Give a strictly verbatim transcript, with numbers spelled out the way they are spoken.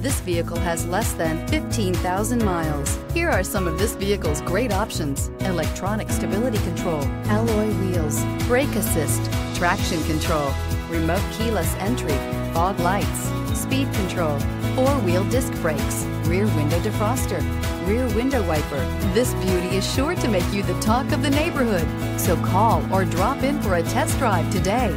This vehicle has less than fifteen thousand miles. Here are some of this vehicle's great options: electronic stability control, alloy wheels, brake assist, traction control, remote keyless entry, fog lights, speed control, four-wheel disc brakes, rear window defroster, rear window wiper. This beauty is sure to make you the talk of the neighborhood. So call or drop in for a test drive today.